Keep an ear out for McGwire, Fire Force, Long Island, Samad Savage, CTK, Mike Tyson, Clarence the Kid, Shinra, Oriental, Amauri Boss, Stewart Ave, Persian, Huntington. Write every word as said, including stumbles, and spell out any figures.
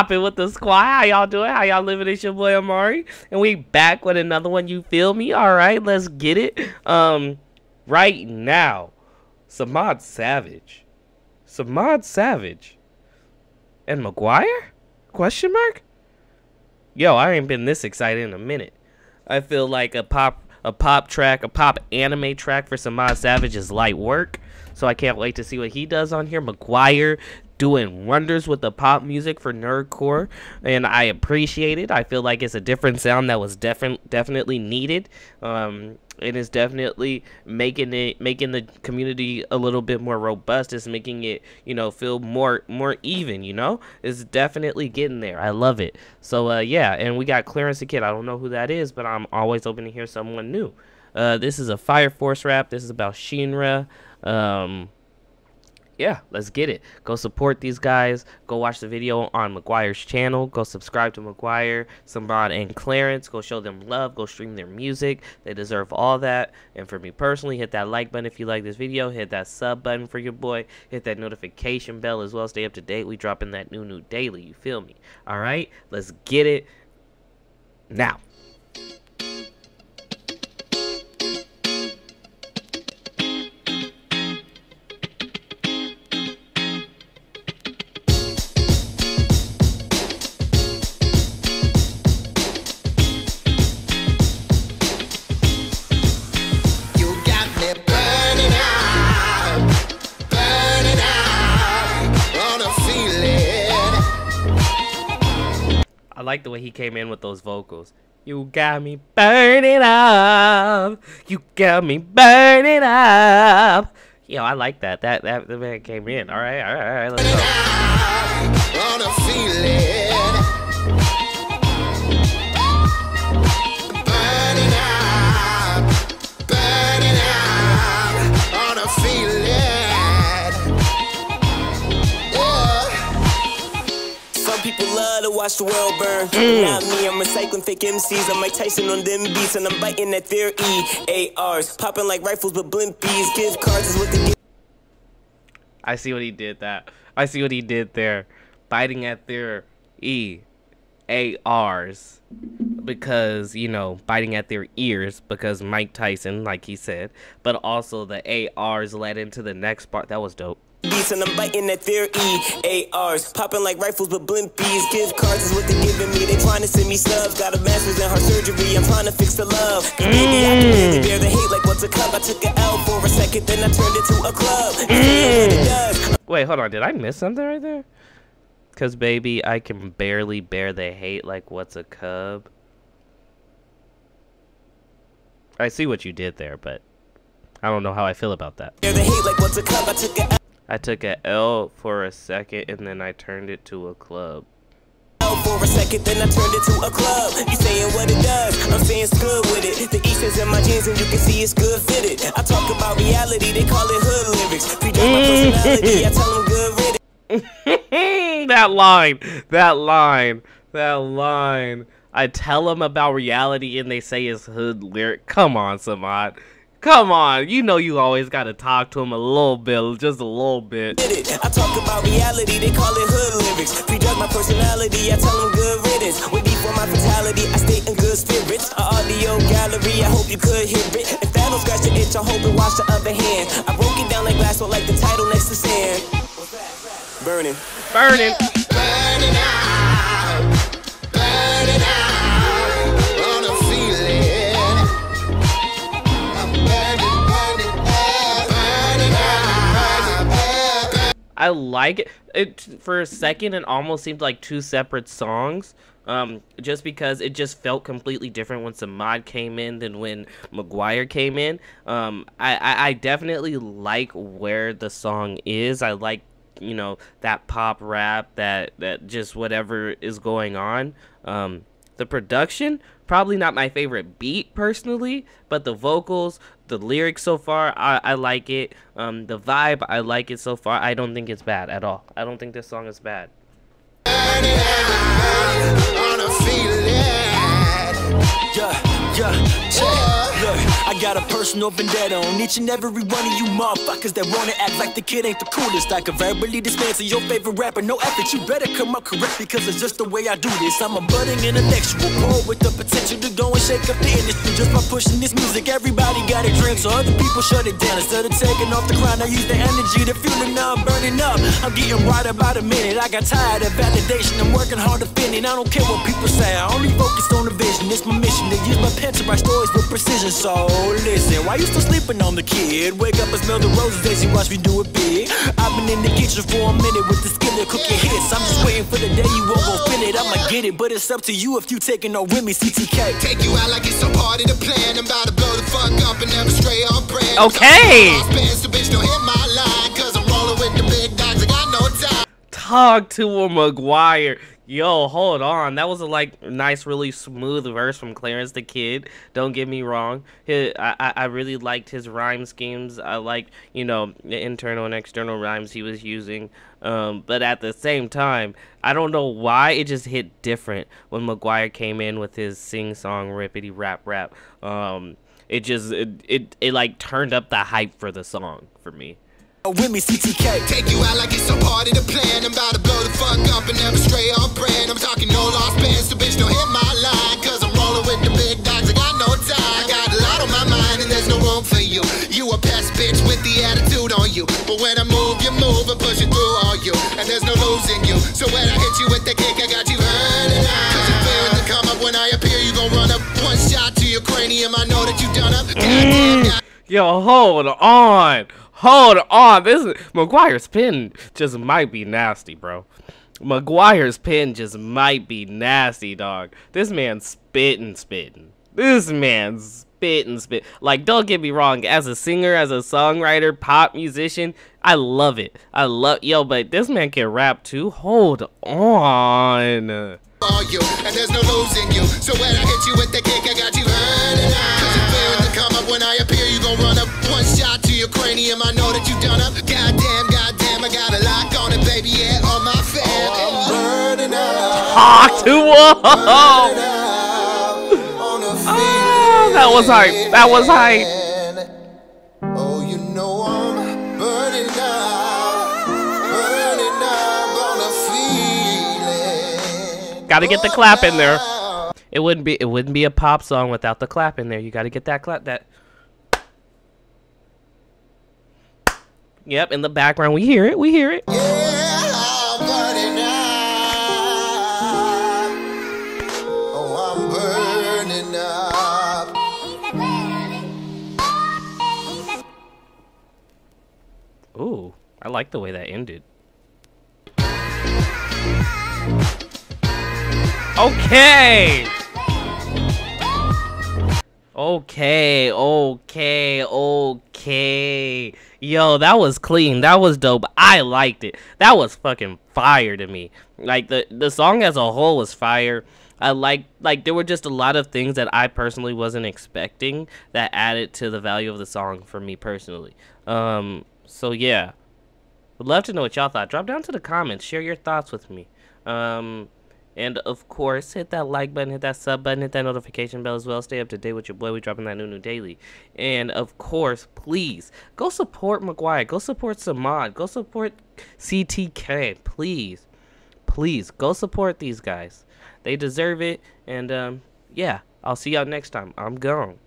Popping with the squad. How y'all doing? How y'all living? It's your boy Amauri, and we back with another one. You feel me? All right, let's get it. Um, right now, Samad Savage, Samad Savage, and McGwire? Question mark? Yo, I ain't been this excited in a minute. I feel like a pop, a pop track, a pop anime track for Samad Savage is light work. So I can't wait to see what he does on here. McGwire doing wonders with the pop music for nerdcore, and I appreciate it. I feel like it's a different sound that was definitely definitely needed. Um, it is definitely making it making the community a little bit more robust. It's making it, you know, feel more more even. You know, it's definitely getting there. I love it. So uh, yeah, and we got Clarence the Kid. I don't know who that is, but I'm always open to hear someone new. Uh, this is a Fire Force rap. This is about Shinra. Um, Yeah, let's get it. Go support these guys. Go watch the video on McGwire's channel. Go subscribe to McGwire, Samad, and Clarence. Go show them love. Go stream their music. They deserve all that. And for me personally, hit that like button if you like this video. Hit that sub button for your boy. Hit that notification bell as well. Stay up to date. We dropping that new new daily. You feel me? All right, let's get it now. I like the way he came in with those vocals. You got me burning up. You got me burning up. Yo, I like that. That that the man came in. All right, all right, all right. Let's go. On a feeling. Burning up. Burning up. On a feeling. Yeah. Some people love to watch the world burn. Mm. Not me, I'm recycling fake M Cs. I'm Mike Tyson on them beats, and I'm biting at their E A Rs. Popping like rifles with blimpies. Gift cards is what the. I see what he did that. I see what he did there. Biting at their E A Rs. Because, you know, biting at their ears. Because Mike Tyson, like he said. But also the A Rs led into the next part. That was dope. Beats and I'm biting at their E A Rs. Popping like rifles with blimpies. Gift cards is what they're giving me. They trying to send me subs. Got a master's in heart surgery. I'm trying to fix the love. Mm. Baby, I can really bear the hate like what's a cup. I took an L for a second, then I turned it to a club. Mm. Wait, hold on. Did I miss something right there? Because, baby, I can barely bear the hate like what's a cub. I see what you did there, but I don't know how I feel about that. Bear the hate like what's a cup. I took an L. I took an L for a second, and then I turned it to a club. L for a second, then I turned it to a club. You saying what it does, I'm saying it's good with it. The East is in my jeans, and you can see it's good fitted. I talk about reality, they call it hood lyrics. Preach on my personality, I tell them good riddance. That line, that line, that line. I tell them about reality, and they say it's hood lyric. Come on, Samad. Come on, you know you always gotta talk to him a little bit, just a little bit. I talk about reality, they call it hood lyrics. Prejudge my personality, I tell them good riddance. With before my fatality, I stay in good spirits. A audio gallery, I hope you could hear it. If that don't scratch the itch, I hope it wash the other hand. I broke it down like glass, or like the title next to sand. Burning. Burning. Burning out. Burning out. I like it. It for a second it almost seemed like two separate songs, um, just because it just felt completely different when Samad came in than when McGwire came in. Um, I, I, I definitely like where the song is. I like, you know, that pop rap, that, that just whatever is going on. Um, the production, probably not my favorite beat personally, but the vocals, the lyrics so far, I, I like it. Um, the vibe, I like it so far. I don't think it's bad at all. I don't think this song is bad. Yeah, yeah, yeah. Look, I got a personal vendetta on each and every one of you motherfuckers that wanna act like the kid ain't the coolest. I can verbally dismantle your favorite rapper, no effort, you better come up correct because it's just the way I do this. I'm a budding intellectual poet with the potential to go and shake up the industry just by pushing this music. Everybody got a dream, so other people shut it down. Instead of taking off the crown, I use the energy to fuel it, now I'm burning up. I'm getting wider by the minute, I got tired of validation, I'm working hard to fit in. I don't care what people say, I only focused on the vision, it's my mission to use my pen to write stories with precision. So listen, why you still sleeping on the kid? Wake up and smell the roses as you watch me do it big. I've been in the kitchen for a minute with the skillet cooking hits. I'm just waiting for the day you won't go spin it. I'ma get it, but it's up to you if you taking no with me, C T K. Take you out like it's a part of the plan. I'm about to blow the fuck up and never stray on brand. Okay. Talk to a McGwire. Yo, hold on. That was a like nice, really smooth verse from Clarence the Kid. Don't get me wrong. His, I, I really liked his rhyme schemes. I liked, you know, the internal and external rhymes he was using. Um, but at the same time, I don't know why it just hit different when McGwire came in with his sing-song rippity rap rap. Um, it just it, it it like turned up the hype for the song for me. With me, C T K. Take you out like it's a part of the plan. I'm about to blow the fuck up and never stray off brand. I'm talking no lost bands, so bitch don't hit my line. Cause I'm rolling with the big dogs, I got no time. I got a lot on my mind and there's no room for you. You a pest bitch with the attitude on you. But when I move, you move and push it through all you. And there's no losing you. So when I hit you with the kick, I got you hurting out. Cause you're fearing to come up when I appear, you gon' run up. One shot to your cranium, I know that you done up. Goddamn, God. Yo, hold on. Hold on, this is, McGwire's pen just might be nasty, bro. McGwire's pen just might be nasty, dog. This man's spitting, spitting. This man's spitting, spit. Like, don't get me wrong, as a singer, as a songwriter, pop musician, I love it. I love, yo, but this man can rap too. Hold on. All you, and there's no losing you. So when I hit you with the kick, I got you running out. Cause you're fearing to come up when I appear, you gon' run up. One shot to your cranium, I know that you done up. Goddamn, goddamn, I got a lock on it, baby, yeah, on my fan. I'm burning out. Talk to whoa. Oh, that was hype. That was hype. Oh, you know I'm burning out. Gotta get the clap in there. It wouldn't be it wouldn't be a pop song without the clap in there. You gotta get that clap that. Yep, in the background we hear it, we hear it. Yeah, I'm burning up. Oh, I'm burning up. Ooh, I like the way that ended. Okay. Okay, okay, okay. Yo, that was clean. That was dope. I liked it. That was fucking fire to me. Like the the song as a whole was fire. I like like there were just a lot of things that I personally wasn't expecting that added to the value of the song for me personally. Um so yeah. Would love to know what y'all thought. Drop down to the comments, share your thoughts with me. Um And, of course, hit that like button, hit that sub button, hit that notification bell as well. Stay up to date with your boy. We dropping that new new daily. And, of course, please, go support McGwire. Go support Samad. Go support C T K. Please. Please, go support these guys. They deserve it. And, um, yeah, I'll see y'all next time. I'm gone.